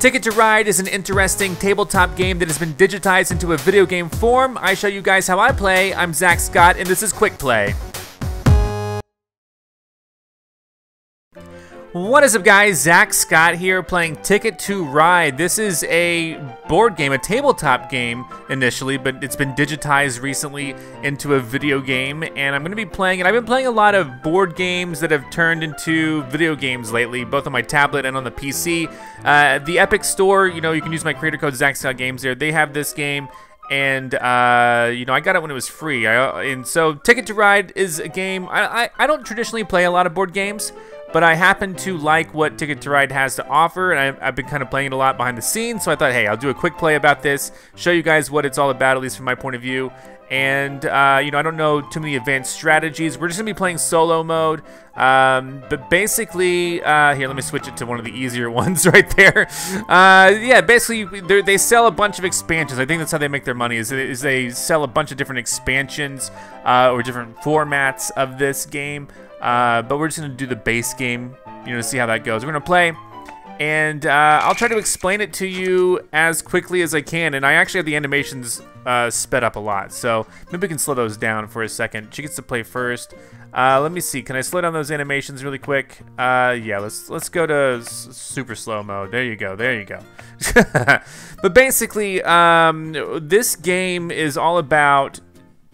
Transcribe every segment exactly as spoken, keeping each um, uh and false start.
Ticket to Ride is an interesting tabletop game that has been digitized into a video game form. I show you guys how I play. I'm Zack Scott, and this is Quick Play. What is up, guys? Zack Scott here playing Ticket to Ride. This is a board game, a tabletop game initially, but it's been digitized recently into a video game, and I'm going to be playing it. I've been playing a lot of board games that have turned into video games lately, both on my tablet and on the P C. Uh, the Epic Store, you know, you can use my creator code ZackScottGames there. They have this game. And, uh, you know, I got it when it was free. I, and so Ticket to Ride is a game. I, I, I don't traditionally play a lot of board games, but I happen to like what Ticket to Ride has to offer. And I, I've been kind of playing it a lot behind the scenes. So I thought, hey, I'll do a quick play about this, show you guys what it's all about, at least from my point of view. And, uh, you know, I don't know too many advanced strategies. We're just going to be playing solo mode. Um, but basically, uh, here, let me switch it to one of the easier ones right there. Uh, yeah, basically, they sell a bunch of expansions. I think that's how they make their money, is, is they sell a bunch of different expansions uh, or different formats of this game. Uh, but we're just going to do the base game, you know, to see how that goes. We're going to play. And uh, I'll try to explain it to you as quickly as I can. And I actually have the animations uh, sped up a lot. So maybe we can slow those down for a second. She gets to play first. Uh, let me see. Can I slow down those animations really quick? Uh, yeah, let's let's go to super slow mode. There you go. There you go. But basically, um, this game is all about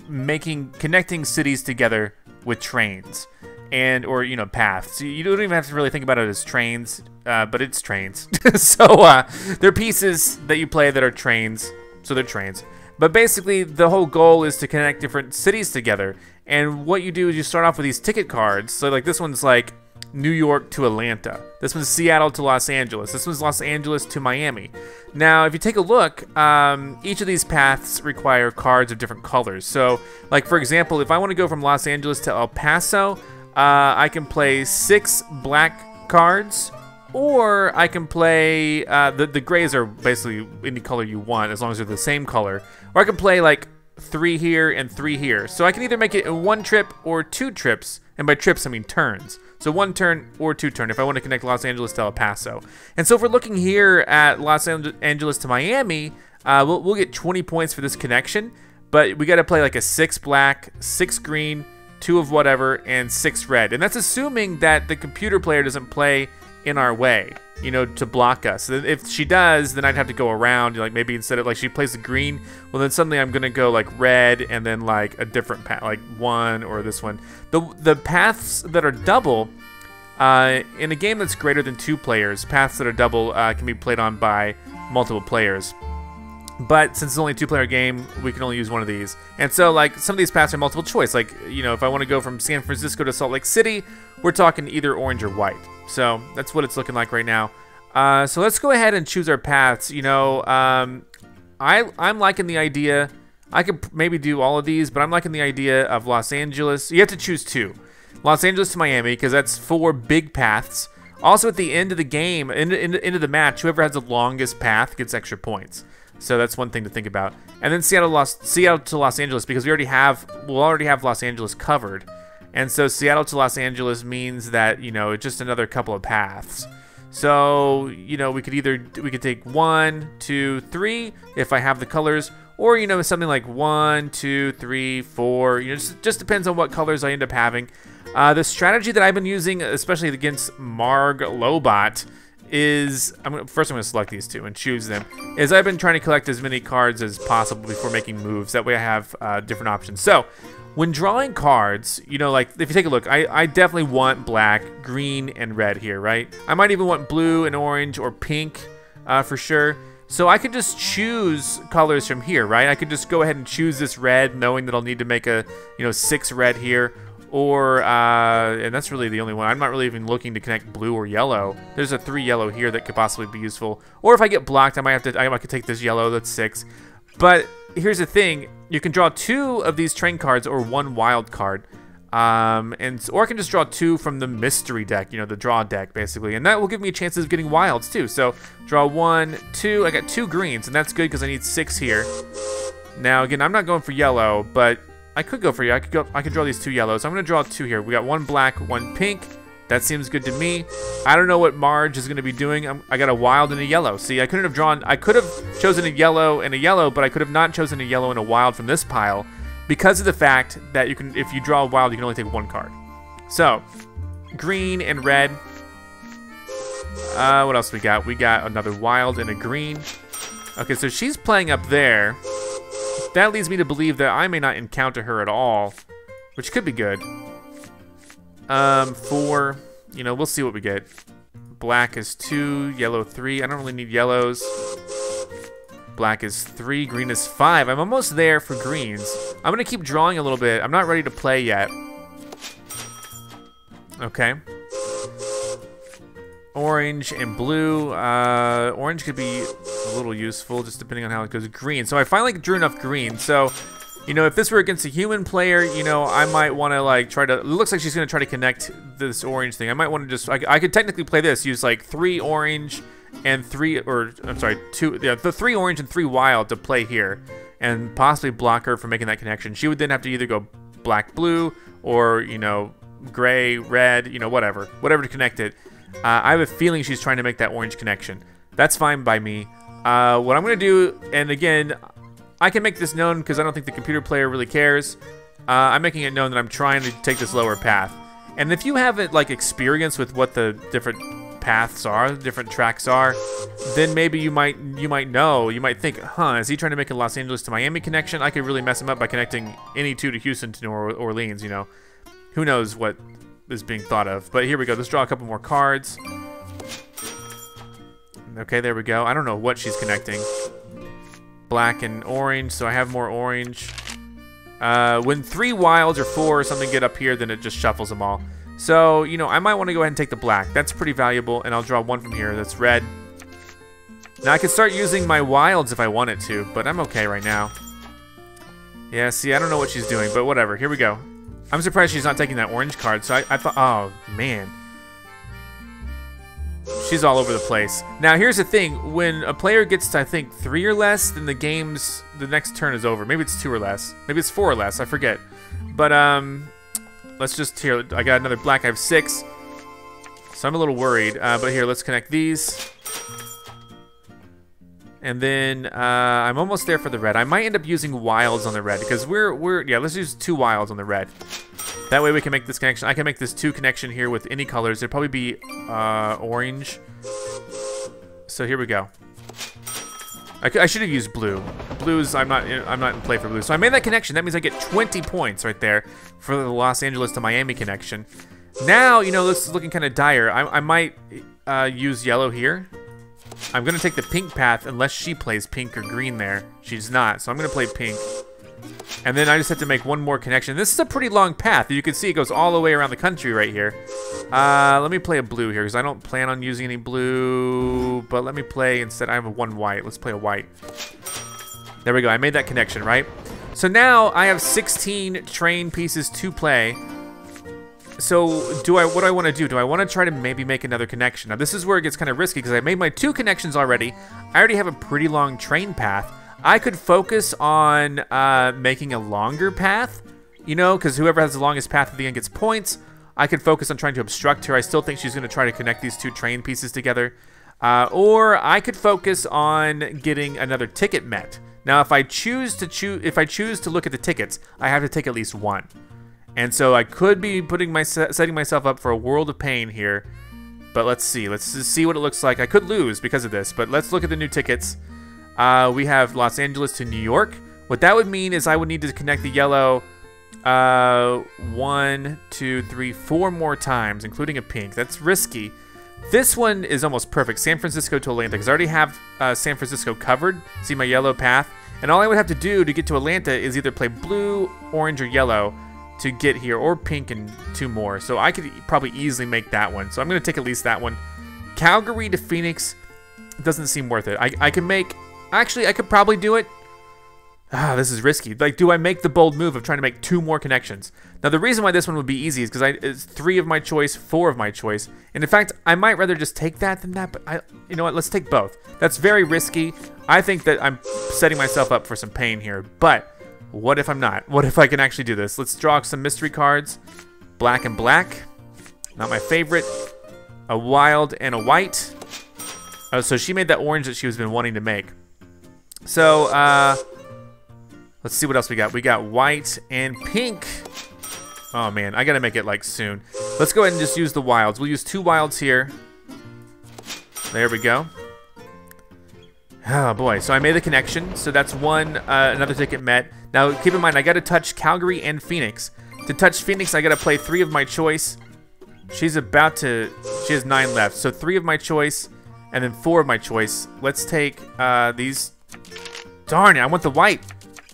making connecting cities together with trains. And or you know paths. You don't even have to really think about it as trains, uh, but it's trains. So uh, they're pieces that you play that are trains, so they're trains. But basically, the whole goal is to connect different cities together. And what you do is you start off with these ticket cards. So like this one's like New York to Atlanta. This one's Seattle to Los Angeles. This one's Los Angeles to Miami. Now, if you take a look, um, each of these paths require cards of different colors. So like for example, if I want to go from Los Angeles to El Paso. Uh, I can play six black cards, or I can play, uh, the, the grays are basically any color you want, as long as they're the same color. Or I can play like three here and three here. So I can either make it in one trip or two trips, and by trips I mean turns. So one turn or two turn if I want to connect Los Angeles to El Paso. And so if we're looking here at Los Angeles to Miami, uh, we'll, we'll get twenty points for this connection, but we got to play like a six black, six green, two of whatever, and six red. And that's assuming that the computer player doesn't play in our way, you know, to block us. If she does, then I'd have to go around, like maybe instead of like she plays the green, well then suddenly I'm gonna go like red and then like a different path, like one or this one. The, the paths that are double, uh, in a game that's greater than two players, paths that are double uh, can be played on by multiple players. But since it's only a two-player game, we can only use one of these. And so, like, some of these paths are multiple choice. Like, you know, if I want to go from San Francisco to Salt Lake City, we're talking either orange or white. So that's what it's looking like right now. Uh, so let's go ahead and choose our paths. You know, um, I, I'm liking the idea. I could maybe do all of these, but I'm liking the idea of Los Angeles. You have to choose two. Los Angeles to Miami, because that's four big paths. Also, at the end of the game, end, end, end of the match, whoever has the longest path gets extra points. So that's one thing to think about. And then Seattle, Los, Seattle to Los Angeles, because we already have, we'll already have Los Angeles covered. And so Seattle to Los Angeles means that, you know, it's just another couple of paths. So, you know, we could either, we could take one, two, three, if I have the colors, or, you know, something like one, two, three, four, you know, just, just depends on what colors I end up having. Uh, the strategy that I've been using, especially against Marg Lobot, is I'm gonna, first I'm going to select these two and choose them, is I've been trying to collect as many cards as possible before making moves. That way I have uh, different options. So when drawing cards, you know, like if you take a look, I, I definitely want black, green, and red here, right? I might even want blue and orange or pink uh, for sure. So I could just choose colors from here, right? I could just go ahead and choose this red, knowing that I'll need to make a, you know, six red here. Or, uh, and that's really the only one. I'm not really even looking to connect blue or yellow. There's a three yellow here that could possibly be useful. Or if I get blocked, I might have to, I could take this yellow, that's six. But here's the thing, you can draw two of these train cards or one wild card. Um, and or I can just draw two from the mystery deck, you know, the draw deck basically. And that will give me chances of getting wilds too. So draw one, two, I got two greens and that's good because I need six here. Now again, I'm not going for yellow, but I could go for you. I could go. I could draw these two yellows. I'm gonna draw two here. We got one black, one pink, That seems good to me. I don't know what Marge is going to be doing. I'm, I got a wild and a yellow. See, I couldn't have drawn... I could have chosen a yellow and a yellow, but I could have not chosen a yellow and a wild from this pile because of the fact that you can, if you draw a wild, you can only take one card. So, green and red. Uh, what else we got? We got another wild and a green. Okay, so she's playing up there. That leads me to believe that I may not encounter her at all, which could be good. Um, four, you know, we'll see what we get. Black is two, yellow three. I don't really need yellows. Black is three, green is five. I'm almost there for greens. I'm gonna keep drawing a little bit. I'm not ready to play yet. Okay. Orange and blue. Uh, orange could be a little useful, just depending on how it goes. Green. So I finally drew enough green. So, you know, if this were against a human player, you know, I might want to like try to. It looks like she's gonna try to connect this orange thing. I might want to just. I, I could technically play this. Use like three orange and three, or I'm sorry, two. Yeah, the three orange and three wild to play here, and possibly block her from making that connection. She would then have to either go black, blue, or you know, gray, red. You know, whatever, whatever to connect it. Uh, I have a feeling she's trying to make that orange connection. That's fine by me. Uh, what I'm gonna do, and again, I can make this known because I don't think the computer player really cares. Uh, I'm making it known that I'm trying to take this lower path. And if you haven't like experience with what the different paths are, the different tracks are, then maybe you might you might know, you might think, huh, is he trying to make a Los Angeles to Miami connection? I could really mess him up by connecting any two to Houston to New Orleans. You know, who knows what is being thought of. But here we go. Let's draw a couple more cards. Okay, there we go. I don't know what she's connecting. Black and orange, so I have more orange. Uh, when three wilds or four or something get up here, then it just shuffles them all. So, you know, I might want to go ahead and take the black. That's pretty valuable, and I'll draw one from here. That's red. Now, I could start using my wilds if I wanted to, but I'm okay right now. Yeah, see, I don't know what she's doing, but whatever. Here we go. I'm surprised she's not taking that orange card, so I, I thought, oh, man. She's all over the place. Now, here's the thing. When a player gets to, I think, three or less, then the game's, the next turn is over. Maybe it's two or less. Maybe it's four or less. I forget. But, um, let's just, here, I got another black. I have six. So I'm a little worried. Uh, but here, let's connect these. And then uh, I'm almost there for the red. I might end up using wilds on the red because we're, we're yeah, let's use two wilds on the red. That way we can make this connection. I can make this two connection here with any colors. It'd probably be uh, orange. So here we go. I, I should have used blue. Blues, I'm not I'm not in play for blue. So I made that connection. That means I get twenty points right there for the Los Angeles to Miami connection. Now, you know, this is looking kind of dire. I, I might uh, use yellow here. I'm gonna take the pink path unless she plays pink or green there. She's not, so I'm gonna play pink. And then I just have to make one more connection. This is a pretty long path. You can see it goes all the way around the country right here. Uh, let me play a blue here because I don't plan on using any blue, but let me play instead. I have a one white. Let's play a white. There we go. I made that connection, right? So now I have sixteen train pieces to play. So do I, what do I want to do? Do I want to try to maybe make another connection? Now this is where it gets kind of risky because I made my two connections already. I already have a pretty long train path. I could focus on uh, making a longer path, you know, because whoever has the longest path at the end gets points. I could focus on trying to obstruct her. I still think she's going to try to connect these two train pieces together. Uh, or I could focus on getting another ticket met. Now if I choose to choose, if I choose to look at the tickets, I have to take at least one. And so I could be putting my setting myself up for a world of pain here, but let's see. Let's see what it looks like. I could lose because of this, but let's look at the new tickets. Uh, we have Los Angeles to New York. What that would mean is I would need to connect the yellow uh, one, two, three, four more times, including a pink. That's risky. This one is almost perfect. San Francisco to Atlanta, because I already have uh, San Francisco covered. See my yellow path? And all I would have to do to get to Atlanta is either play blue, orange, or yellow to get here, or pink and two more. So I could probably easily make that one. So I'm gonna take at least that one. Calgary to Phoenix doesn't seem worth it. I, I can make, actually I could probably do it. Ah, this is risky. Like, do I make the bold move of trying to make two more connections? Now the reason why this one would be easy is because I it's three of my choice, four of my choice. And in fact, I might rather just take that than that, but I, you know what, let's take both. That's very risky. I think that I'm setting myself up for some pain here, but what if I'm not? What if I can actually do this? Let's draw some mystery cards. Black and black. Not my favorite. A wild and a white. Oh, so she made that orange that she was been wanting to make. So, uh, let's see what else we got. We got white and pink. Oh man, I gotta make it like soon. Let's go ahead and just use the wilds. We'll use two wilds here. There we go. Oh boy, so I made the connection. So that's one, uh, another ticket met. Now keep in mind, I gotta touch Calgary and Phoenix. To touch Phoenix, I gotta play three of my choice. She's about to, she has nine left. So three of my choice and then four of my choice. Let's take uh, these. Darn it, I want the white.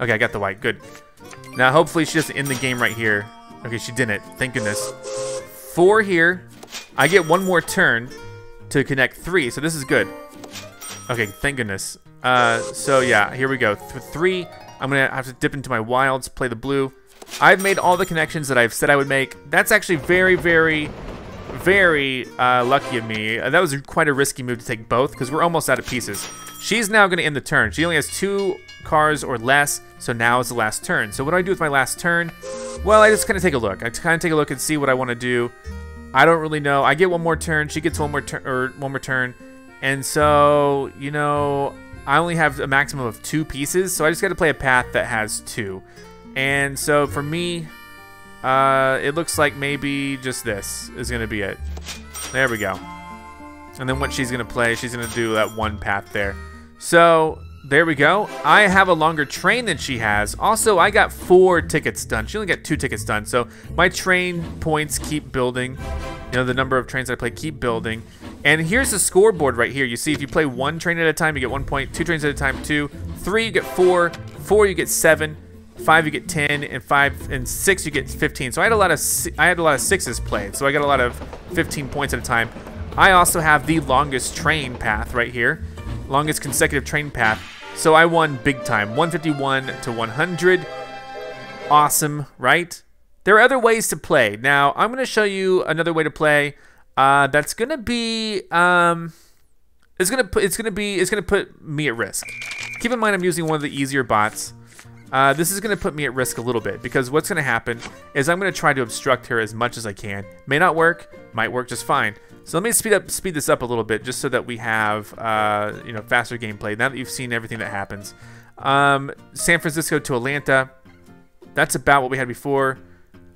Okay, I got the white, good. Now hopefully she's just in the game right here. Okay, she didn't, thank goodness. Four here, I get one more turn to connect three, so this is good. Okay, thank goodness. Uh, so yeah, here we go, for three. I'm gonna have to dip into my wilds, play the blue. I've made all the connections that I've said I would make. That's actually very, very, very uh, lucky of me. That was quite a risky move to take both because we're almost out of pieces. She's now gonna end the turn. She only has two cars or less, so now is the last turn. So what do I do with my last turn? Well, I just kind of take a look. I kind of take a look and see what I want to do. I don't really know. I get one more turn. She gets one more turn, or one more turn. And so, you know, I only have a maximum of two pieces, so I just got to play a path that has two. And so for me, uh, it looks like maybe just this is gonna be it. There we go. And then what she's gonna play, she's gonna do that one path there. So there we go. I have a longer train than she has. Also, I got four tickets done. She only got two tickets done. So my train points keep building. You know, the number of trains I play keep building. And here's the scoreboard right here. You see, if you play one train at a time, you get one point. Two trains at a time, two. Three, you get four. Four, you get seven. Five, you get ten, and five and six, you get fifteen. So I had a lot of I had a lot of sixes played. So I got a lot of fifteen points at a time. I also have the longest train path right here, longest consecutive train path. So I won big time, one fifty-one to one hundred. Awesome, right? There are other ways to play. Now I'm gonna show you another way to play. Uh, that's gonna be um, it's gonna put it's gonna be it's gonna put me at risk. Keep in mind I'm using one of the easier bots. Uh, this is gonna put me at risk a little bit because what's gonna happen is I'm gonna try to obstruct her as much as I can. May not work, might work just fine. So let me speed up, speed this up a little bit just so that we have uh, you know, faster gameplay now that you've seen everything that happens. Um, San Francisco to Atlanta, that's about what we had before.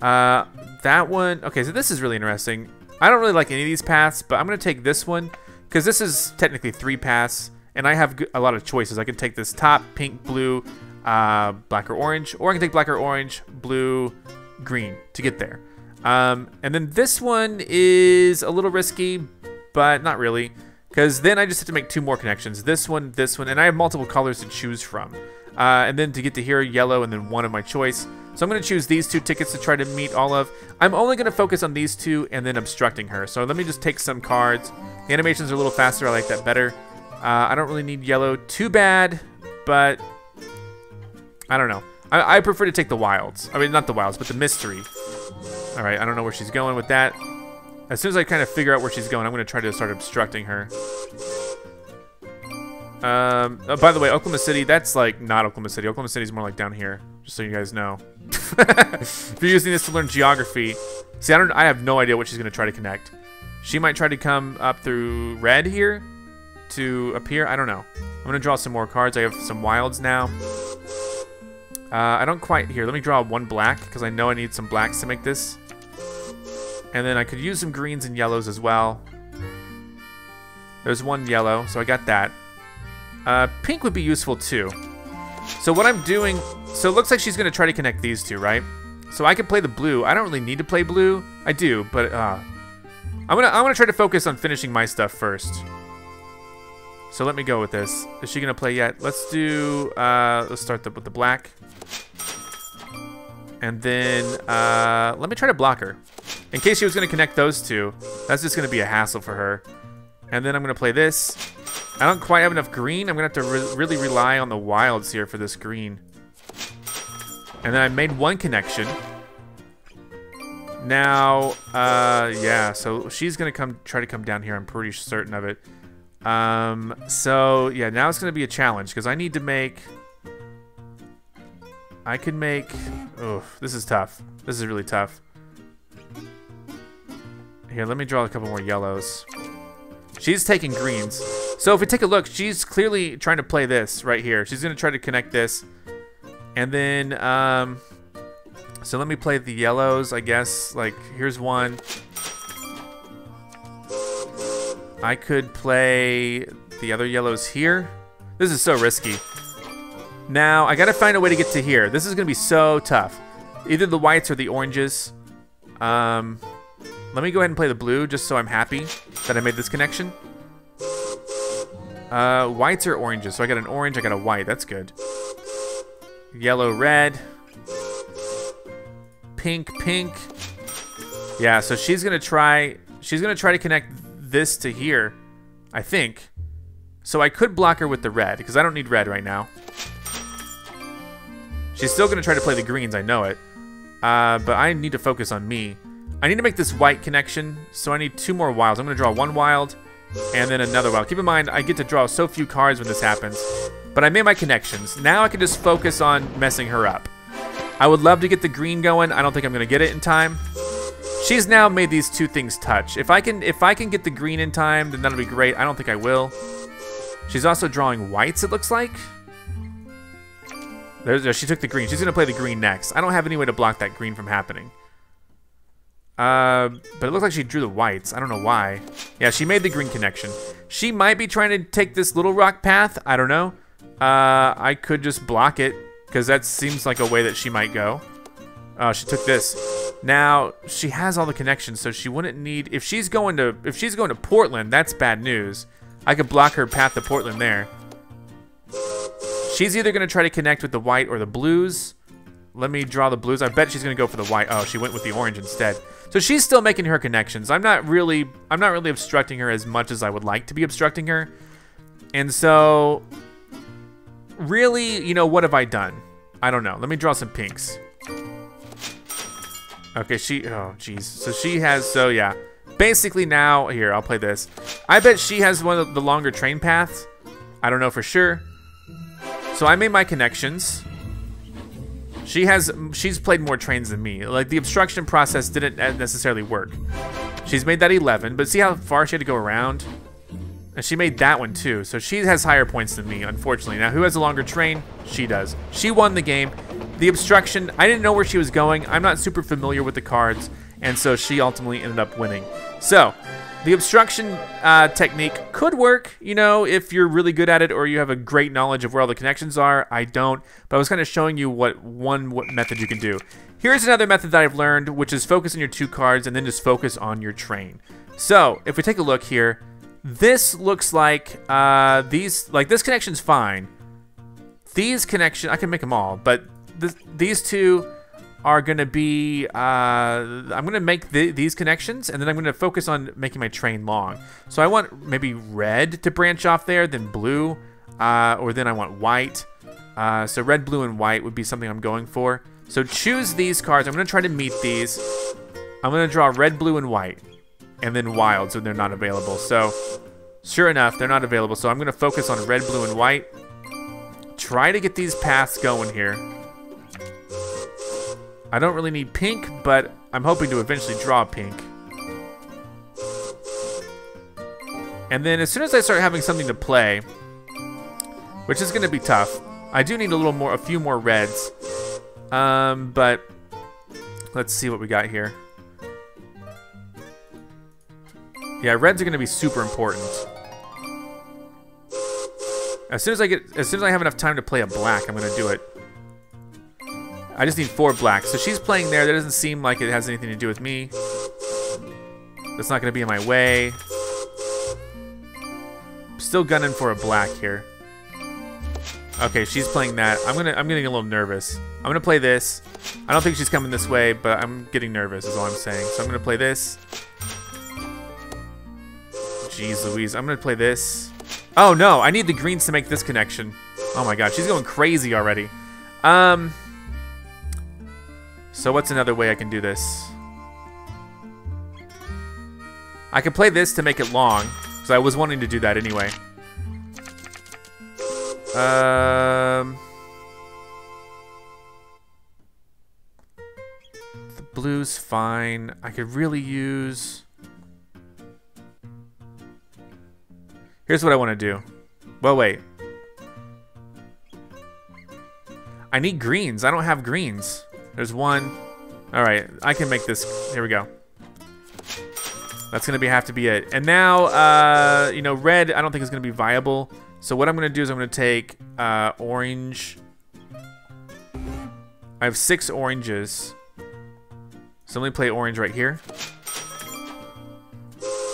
Uh, that one, okay, so this is really interesting. I don't really like any of these paths, but I'm gonna take this one because this is technically three paths and I have a lot of choices. I can take this top, pink, blue, Uh, black or orange, or I can take black or orange, blue, green to get there. Um, and then this one is a little risky, but not really, because then I just have to make two more connections. This one, this one, and I have multiple colors to choose from. Uh, and then to get to here, yellow, and then one of my choice. So I'm gonna choose these two tickets to try to meet all of. I'm only gonna focus on these two and then obstructing her. So let me just take some cards. The animations are a little faster, I like that better. Uh, I don't really need yellow too bad, but I don't know. I, I prefer to take the wilds. I mean, not the wilds, but the mystery. All right, I don't know where she's going with that. As soon as I kind of figure out where she's going, I'm gonna try to start obstructing her. Um, oh, by the way, Oklahoma City, that's like not Oklahoma City. Oklahoma City's more like down here, just so you guys know. If you're using this to learn geography, see, I don't, I have no idea what she's gonna try to connect. She might try to come up through red here to up here, I don't know. I'm gonna draw some more cards. I have some wilds now. Uh, I don't quite here. Let me draw one black because I know I need some blacks to make this. And then I could use some greens and yellows as well. There's one yellow, so I got that. Uh, pink would be useful too. So what I'm doing, so it looks like she's gonna try to connect these two, right? So I could play the blue. I don't really need to play blue. I do, but uh, I'm gonna I'm gonna try to focus on finishing my stuff first. So let me go with this. Is she gonna play yet? Let's do, uh, let's start the, with the black. And then uh, let me try to block her. In case she was gonna connect those two, that's just gonna be a hassle for her. And then I'm gonna play this. I don't quite have enough green. I'm gonna have to re really rely on the wilds here for this green. And then I made one connection. Now, uh, yeah, so she's gonna come try to come down here. I'm pretty certain of it. Um, so yeah, now it's gonna be a challenge because I need to make, I could make, oh, this is tough. This is really tough. Here, let me draw a couple more yellows. She's taking greens. So if we take a look, she's clearly trying to play this right here. She's going to try to connect this. And then, um, so let me play the yellows, I guess. Like, here's one. I could play the other yellows here. This is so risky. Now, I got to find a way to get to here. This is going to be so tough. Either the whites or the oranges. Um, let me go ahead and play the blue just so I'm happy that I made this connection. Uh, whites or oranges? So I got an orange, I got a white. That's good. Yellow, red. Pink, pink. Yeah, so she's going to try... She's going to try to connect this to here, I think. So I could block her with the red because I don't need red right now. She's still going to try to play the greens. I know it. Uh, but I need to focus on me. I need to make this white connection. So I need two more wilds. I'm going to draw one wild and then another wild. Keep in mind, I get to draw so few cards when this happens. But I made my connections. Now I can just focus on messing her up. I would love to get the green going. I don't think I'm going to get it in time. She's now made these two things touch. If I can, if I can get the green in time, then that'll be great. I don't think I will. She's also drawing whites, it looks like. There's, she took the green. She's going to play the green next. I don't have any way to block that green from happening. Uh, but it looks like she drew the whites. I don't know why. Yeah, she made the green connection. She might be trying to take this little rock path. I don't know. Uh, I could just block it because that seems like a way that she might go. Oh, she took this. Now, she has all the connections, so she wouldn't need... If she's going to, if she's going to Portland, that's bad news. I could block her path to Portland there. She's either going to try to connect with the white or the blues. Let me draw the blues. I bet she's going to go for the white. Oh, she went with the orange instead. So she's still making her connections. I'm not really I'm not really obstructing her as much as I would like to be obstructing her. And so really, you know, what have I done? I don't know. Let me draw some pinks. Okay, she oh jeez. So she has so yeah. Basically now, here, I'll play this. I bet she has one of the longer train paths. I don't know for sure. So I made my connections. She has, she's played more trains than me. Like the obstruction process didn't necessarily work. She's made that eleven, but see how far she had to go around? And she made that one too. So she has higher points than me, unfortunately. Now who has a longer train? She does. She won the game. The obstruction, I didn't know where she was going. I'm not super familiar with the cards. And so she ultimately ended up winning. So the obstruction uh, technique could work, you know, if you're really good at it or you have a great knowledge of where all the connections are. I don't, but I was kind of showing you what one what method you can do. Here's another method that I've learned, which is focus on your two cards and then just focus on your train. So if we take a look here, this looks like uh, these, like this connection's fine. These connections, I can make them all, but this, these two are gonna be, uh, I'm gonna make th these connections and then I'm gonna focus on making my train long. So I want maybe red to branch off there, then blue, uh, or then I want white. Uh, so red, blue, and white would be something I'm going for. So choose these cards, I'm gonna try to meet these. I'm gonna draw red, blue, and white, and then wilds when they're not available. So sure enough, they're not available. So I'm gonna focus on red, blue, and white. Try to get these paths going here. I don't really need pink, but I'm hoping to eventually draw pink. And then as soon as I start having something to play, which is going to be tough, I do need a little more, a few more reds. Um, but let's see what we got here. Yeah, reds are going to be super important. As soon as I get, as soon as I have enough time to play a black, I'm going to do it. I just need four blacks. So she's playing there. That doesn't seem like it has anything to do with me. That's not going to be in my way. I'm still gunning for a black here. Okay, she's playing that. I'm gonna. I'm getting a little nervous. I'm going to play this. I don't think she's coming this way, but I'm getting nervous is all I'm saying. So I'm going to play this. Jeez Louise. I'm going to play this. Oh, no. I need the greens to make this connection. Oh, my God. She's going crazy already. Um... So what's another way I can do this? I could play this to make it long, because I was wanting to do that anyway. Um, the blue's fine. I could really use Here's what I want to do. Well, wait. I need greens. I don't have greens. There's one. All right, I can make this. Here we go. That's gonna be have to be it. And now, uh, you know, red. I don't think is gonna be viable. So what I'm gonna do is I'm gonna take uh, orange. I have six oranges. So let me play orange right here.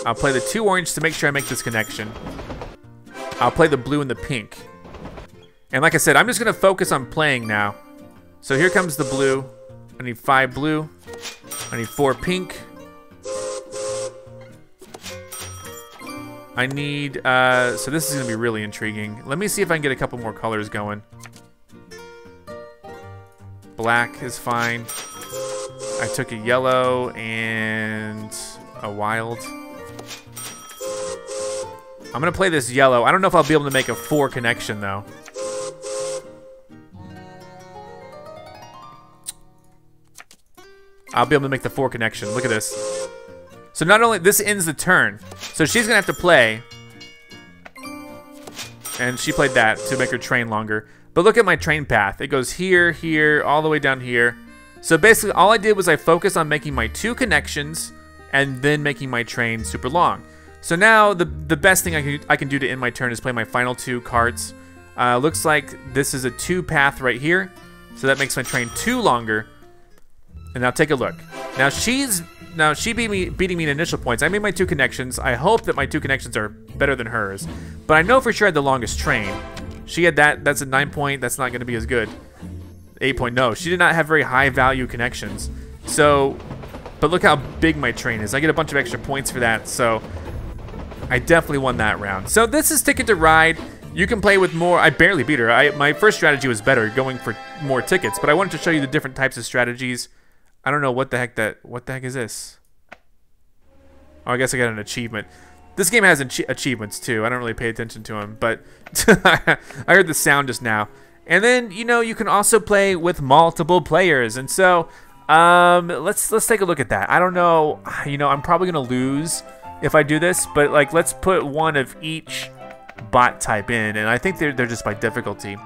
I'll play the two orange to make sure I make this connection. I'll play the blue and the pink. And like I said, I'm just gonna focus on playing now. So here comes the blue. I need five blue. I need four pink. I need, uh, so this is gonna be really intriguing. Let me see if I can get a couple more colors going. Black is fine. I took a yellow and a wild. I'm gonna play this yellow. I don't know if I'll be able to make a four connection though. I'll be able to make the four connection. Look at this. So not only, this ends the turn. So she's gonna have to play. And she played that to make her train longer. But look at my train path. It goes here, here, all the way down here. So basically all I did was I focused on making my two connections and then making my train super long. So now the, the best thing I can, I can do to end my turn is play my final two cards. Uh, looks like this is a two path right here. So that makes my train two longer. And now take a look. Now she's, now she beat me, beating me in initial points. I made my two connections. I hope that my two connections are better than hers. But I know for sure I had the longest train. She had that, that's a nine point, that's not gonna be as good. Eight point, no, she did not have very high value connections. So, but look how big my train is. I get a bunch of extra points for that, so I definitely won that round. So this is Ticket to Ride. You can play with more, I barely beat her. I, my first strategy was better, going for more tickets, but I wanted to show you the different types of strategies. I don't know what the heck that, what the heck is this? Oh, I guess I got an achievement. This game has ach achievements too. I don't really pay attention to them, but I heard the sound just now. And then, you know, you can also play with multiple players. And so um, let's let's take a look at that. I don't know, you know, I'm probably gonna lose if I do this, but like, let's put one of each bot type in. And I think they're, they're just by difficulty.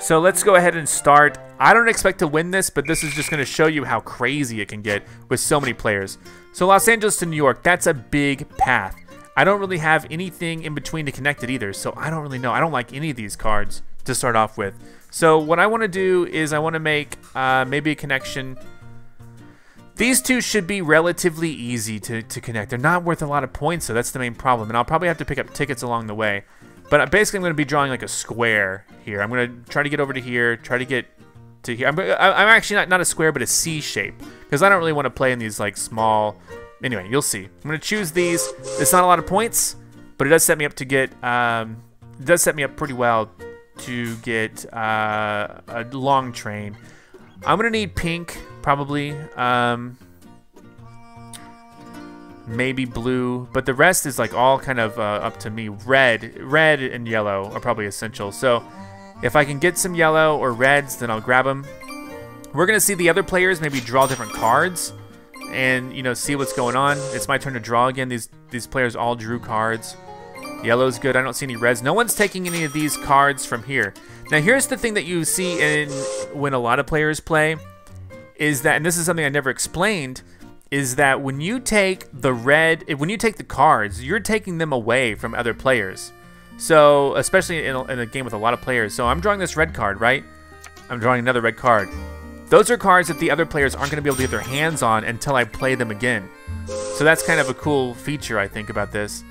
So let's go ahead and start. I don't expect to win this, but this is just gonna show you how crazy it can get with so many players. So Los Angeles to New York, that's a big path. I don't really have anything in between to connect it either, so I don't really know. I don't like any of these cards to start off with. So what I wanna do is I wanna make uh, maybe a connection. These two should be relatively easy to, to connect. They're not worth a lot of points, so that's the main problem, and I'll probably have to pick up tickets along the way. But basically I'm gonna be drawing like a square here. I'm gonna try to get over to here, try to get to here. I'm, I'm actually not, not a square, but a C shape, because I don't really wanna play in these like small. Anyway, you'll see. I'm gonna choose these. It's not a lot of points, but it does set me up to get, um, it does set me up pretty well to get uh, a long train. I'm gonna need pink, probably. Um, maybe blue, but the rest is like all kind of uh, up to me. Red, red and yellow are probably essential. So if I can get some yellow or reds, then I'll grab them. We're gonna see the other players maybe draw different cards and, you know, see what's going on. It's my turn to draw again. These these players all drew cards. Yellow's good. I don't see any reds. No one's taking any of these cards from here. Now here's the thing that you see in when a lot of players play is that, and this is something I never explained, is that when you take the red, when you take the cards, you're taking them away from other players. So especially in a, in a game with a lot of players. So I'm drawing this red card, right? I'm drawing another red card. Those are cards that the other players aren't gonna be able to get their hands on until I play them again. So that's kind of a cool feature, I think, about this.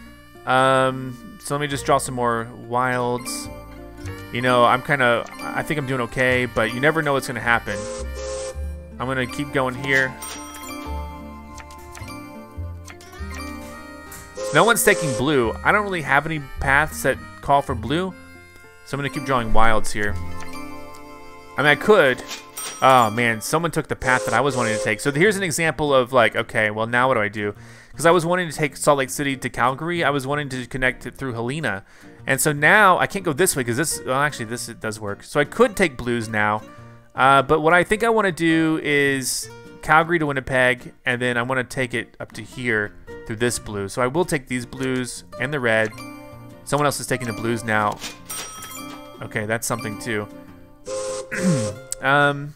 Um, so let me just draw some more wilds. You know, I'm kinda, I think I'm doing okay, but you never know what's gonna happen. I'm gonna keep going here. No one's taking blue. I don't really have any paths that call for blue. So I'm gonna keep drawing wilds here. I mean, I could. Oh man, someone took the path that I was wanting to take. So here's an example of like, okay, well now what do I do? Because I was wanting to take Salt Lake City to Calgary. I was wanting to connect it through Helena. And so now I can't go this way because this, well actually this it does work. So I could take blues now. Uh, but what I think I wanna do is Calgary to Winnipeg, and then I wanna take it up to here through this blue. So I will take these blues and the red. Someone else is taking the blues now. Okay, that's something too. um,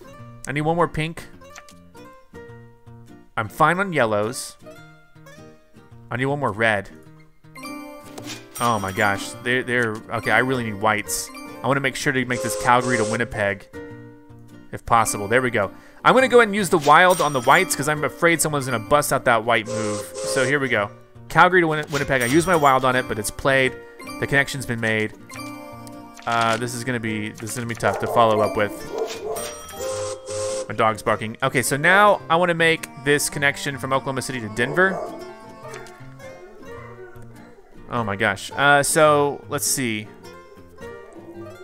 I need one more pink. I'm fine on yellows. I need one more red. Oh my gosh, they're, they're okay. I really need whites. I want to make sure to make this Calgary to Winnipeg, if possible. There we go. I'm gonna go ahead and use the wild on the whites because I'm afraid someone's gonna bust out that white move. So here we go. Calgary to Win Winnipeg. I used my wild on it, but it's played. The connection's been made. Uh, this is gonna be this is gonna be tough to follow up with. My dog's barking. Okay, so now I want to make this connection from Oklahoma City to Denver. Oh my gosh. Uh, so let's see.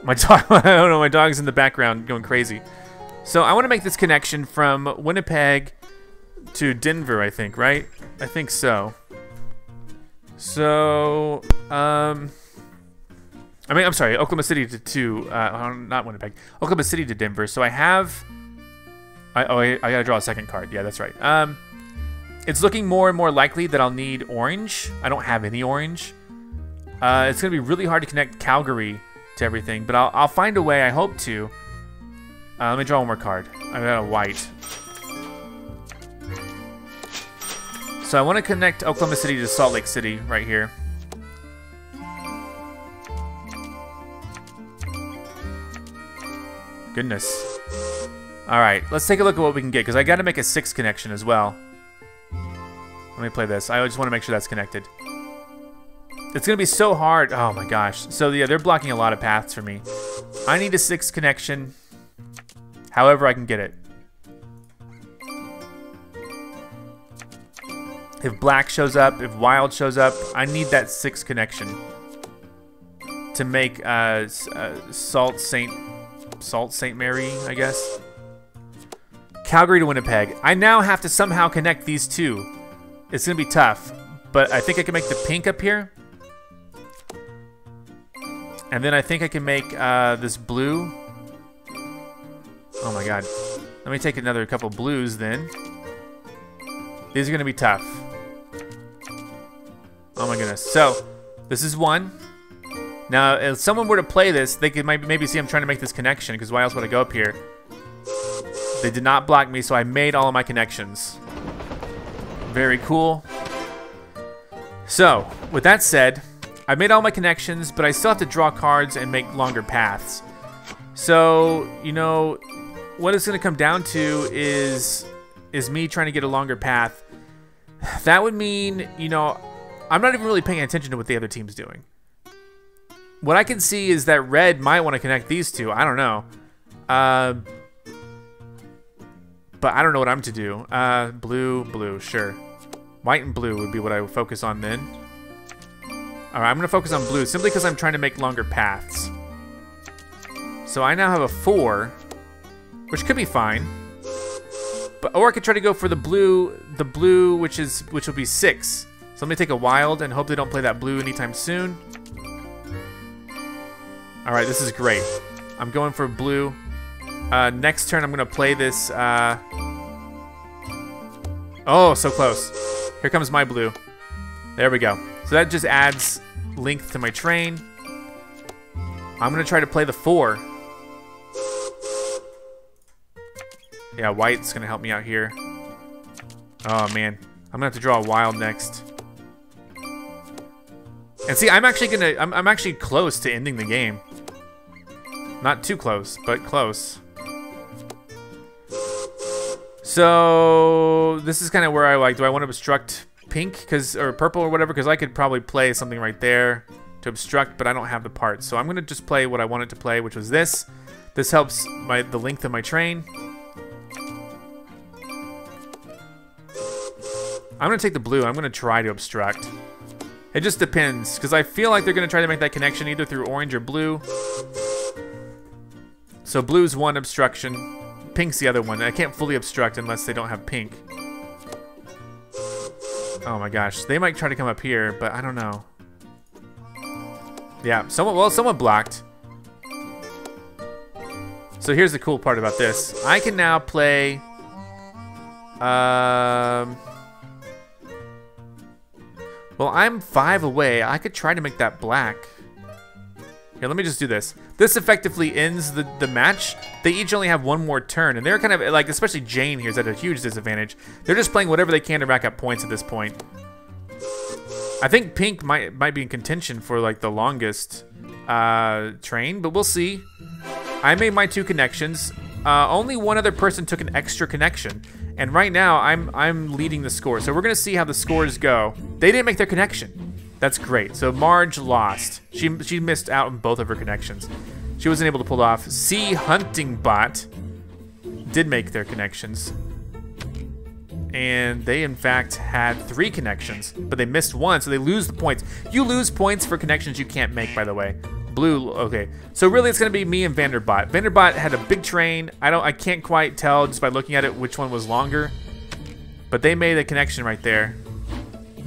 My dog. I don't know. My dog's in the background going crazy. So I want to make this connection from Winnipeg to Denver. I think, right? I think so. So, um, I mean, I'm sorry. Oklahoma City to, to uh, not Winnipeg. Oklahoma City to Denver. So I have. I, oh, I, I gotta draw a second card. Yeah, that's right. Um, it's looking more and more likely that I'll need orange. I don't have any orange. Uh, it's gonna be really hard to connect Calgary to everything, but I'll, I'll find a way, I hope to. Uh, let me draw one more card. I got a white. So I wanna connect Oklahoma City to Salt Lake City right here. Goodness. All right, let's take a look at what we can get because I got to make a six connection as well. Let me play this. I just want to make sure that's connected. It's going to be so hard. Oh my gosh. So yeah, they're blocking a lot of paths for me. I need a six connection. However I can get it. If black shows up, if wild shows up, I need that six connection to make uh, uh, Salt Saint Salt Saint Mary, I guess. Calgary to Winnipeg. I now have to somehow connect these two. It's gonna be tough, but I think I can make the pink up here. And then I think I can make uh, this blue. Oh my God. Let me take another couple blues then. These are gonna be tough. Oh my goodness. So this is one. Now, if someone were to play this, they could maybe see I'm trying to make this connection because why else would I go up here? They did not block me, so I made all of my connections. Very cool. So, with that said, I made all my connections, but I still have to draw cards and make longer paths. So, you know, what it's gonna come down to is, is me trying to get a longer path. That would mean, you know, I'm not even really paying attention to what the other team's doing. What I can see is that red might want to connect these two. I don't know. Uh, But I don't know what I'm to do. Uh, blue, blue, sure. White and blue would be what I would focus on then. All right, I'm gonna focus on blue simply because I'm trying to make longer paths. So I now have a four, which could be fine. But or I could try to go for the blue, the blue, which is which will be six. So let me take a wild and hope they don't play that blue anytime soon. All right, this is great. I'm going for blue. Uh, next turn, I'm gonna play this. Uh... Oh, so close. Here comes my blue. There we go. So that just adds length to my train. I'm gonna try to play the four. Yeah, white's gonna help me out here. Oh man, I'm gonna have to draw a wild next. And see, I'm actually gonna, I'm, I'm actually close to ending the game. Not too close, but close. So this is kind of where I like, do I want to obstruct pink because or purple or whatever? Because I could probably play something right there to obstruct, but I don't have the parts. So I'm gonna just play what I wanted to play, which was this. This helps my the length of my train. I'm gonna take the blue. I'm gonna try to obstruct. It just depends because I feel like they're gonna try to make that connection either through orange or blue. So blue's one obstruction. Pink's the other one. I can't fully obstruct unless they don't have pink. Oh my gosh, they might try to come up here, but I don't know. Yeah, someone, well, someone blocked. So here's the cool part about this. I can now play, um, Well, I'm five away. I could try to make that black. Here, let me just do this. This effectively ends the, the match. They each only have one more turn, and they're kind of, like, especially Jane here is at a huge disadvantage. They're just playing whatever they can to rack up points at this point. I think pink might might be in contention for, like, the longest uh, train, but we'll see. I made my two connections. Uh, only one other person took an extra connection, and right now I'm I'm leading the score. So we're gonna see how the scores go. They didn't make their connection. That's great. So Marge lost. She she missed out on both of her connections. She wasn't able to pull it off. C HuntingBot did make their connections, and they in fact had three connections, but they missed one, so they lose the points. You lose points for connections you can't make, by the way. Blue, okay. So really it's gonna be me and Vanderbot. Vanderbot had a big train. I don't I can't quite tell just by looking at it which one was longer. But they made a connection right there.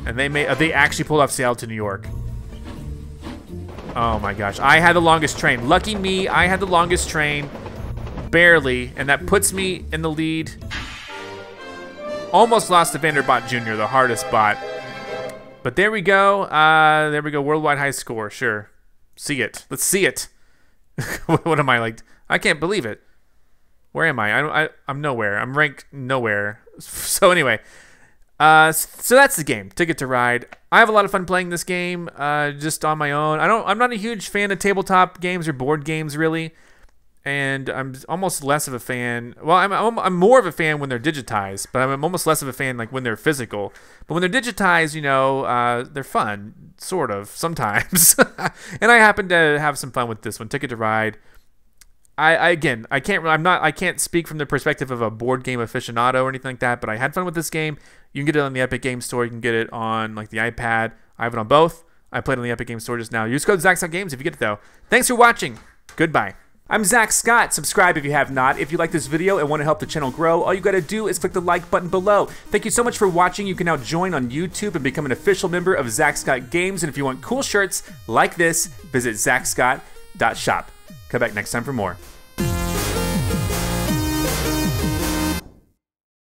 And they made uh, they actually pulled off Seattle to New York. Oh my gosh. I had the longest train. Lucky me, I had the longest train. Barely, and that puts me in the lead. Almost lost to Vanderbot Junior, the hardest bot. But there we go. Uh there we go. Worldwide high score, sure. See it. Let's see it. What am I like? I can't believe it. Where am I? I, I I'm nowhere. I'm ranked nowhere. So anyway, uh, so that's the game. Ticket to Ride. I have a lot of fun playing this game, uh, just on my own. I don't. I'm not a huge fan of tabletop games or board games really, and I'm almost less of a fan. Well, I'm I'm, I'm more of a fan when they're digitized, but I'm almost less of a fan like when they're physical. But when they're digitized, you know, uh, they're fun. Sort of, sometimes. And I happen to have some fun with this one, Ticket to Ride. I, I again, I can't, I'm not, I can't speak from the perspective of a board game aficionado or anything like that, but I had fun with this game. You can get it on the Epic Game Store. You can get it on like the iPad. I have it on both. I played on the Epic Game Store just now. Use code ZackScottGames if you get it though. Thanks for watching. Goodbye. I'm Zack Scott. Subscribe if you have not. If you like this video and want to help the channel grow, all you gotta do is click the like button below. Thank you so much for watching. You can now join on YouTube and become an official member of Zack Scott Games. And if you want cool shirts like this, visit zack scott dot shop. Come back next time for more.